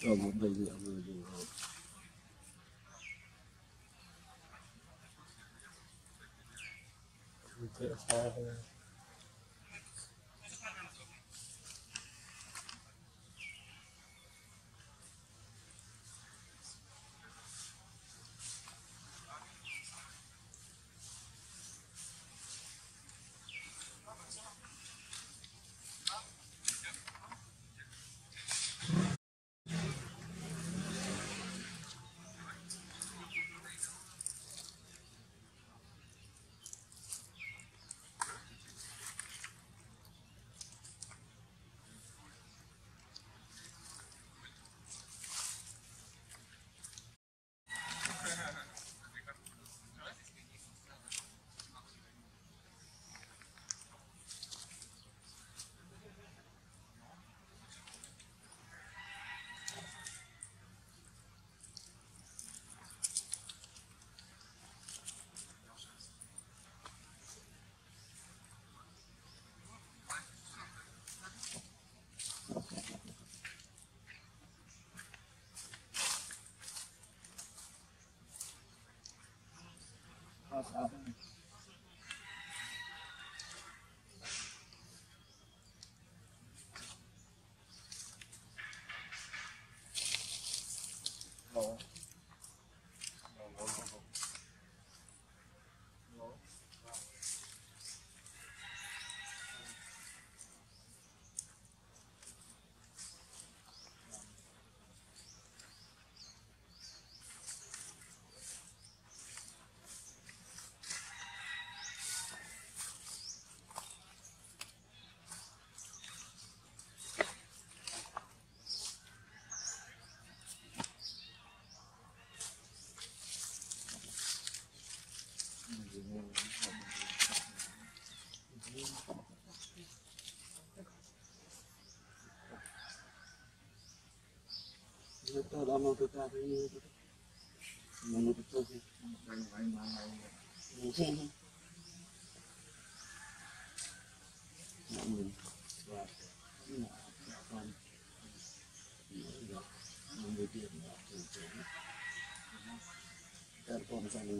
Rồi một vị rượu người rượu rồi. Rượu hoa thôi. Kita dah mahu kita ini, mahu kita sih, mungkin, mungkin, buat, mungkin dia, terpaksa ni.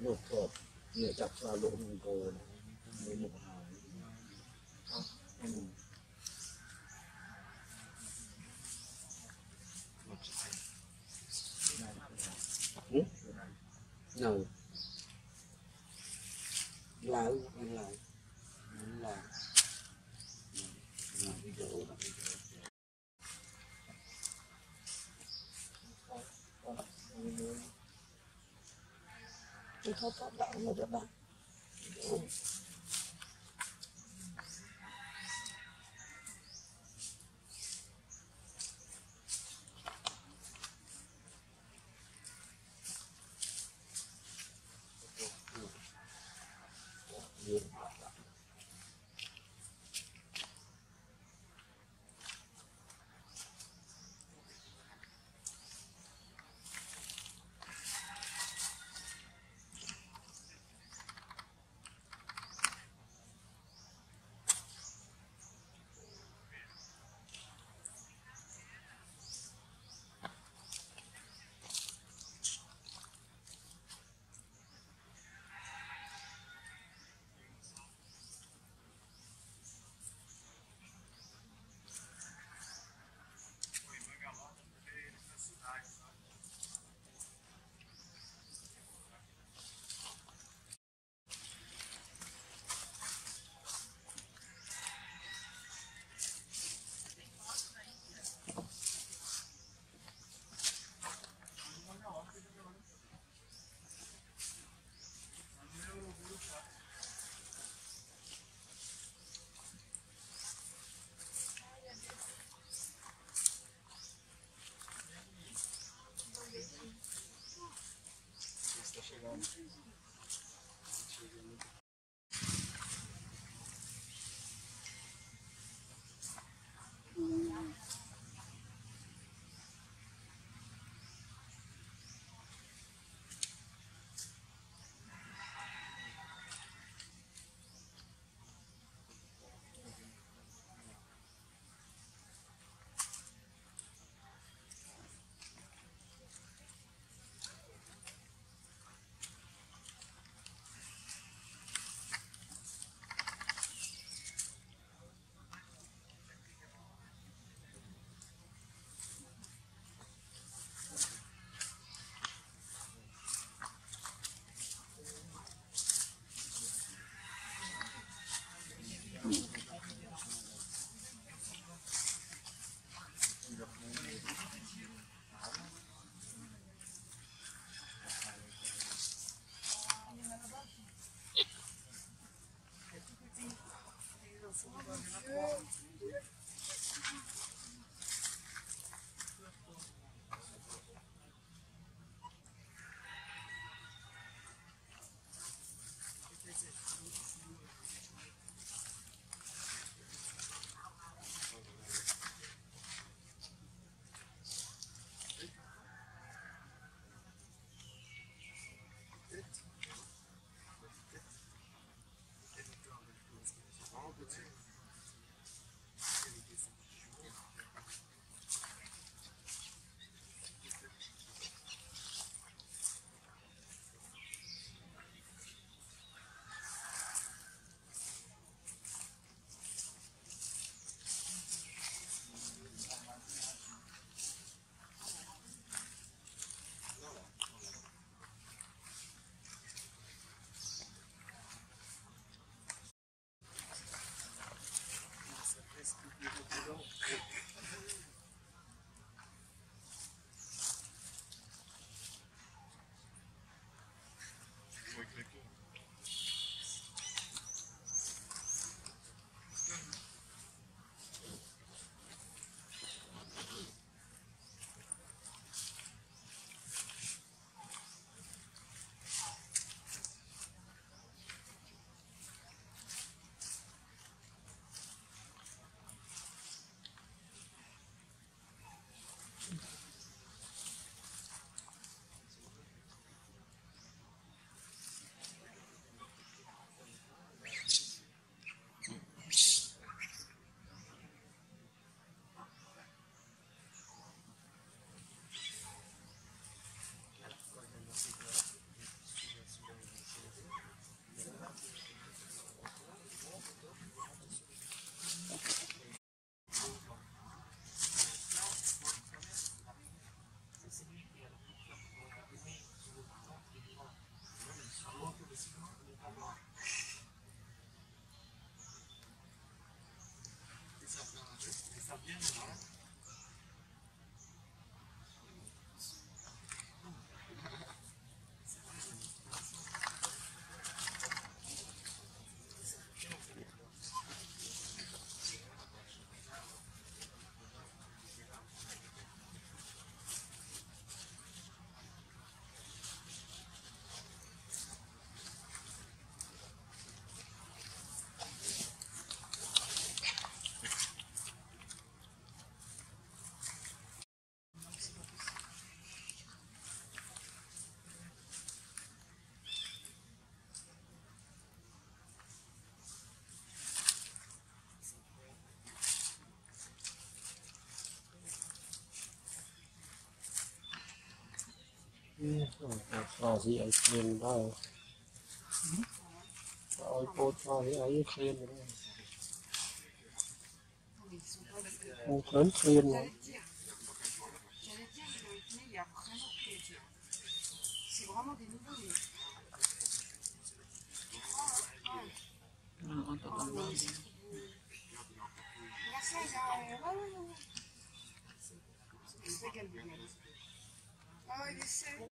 Một cột để chặt ra lỗ hồng cầu với một hàng nào là Hãy subscribe cho kênh Ghiền Mì Gõ Để không bỏ lỡ những video hấp dẫn Gì ấy truyền đâu, ôi cô cho cái ấy truyền rồi, không cần truyền nữa.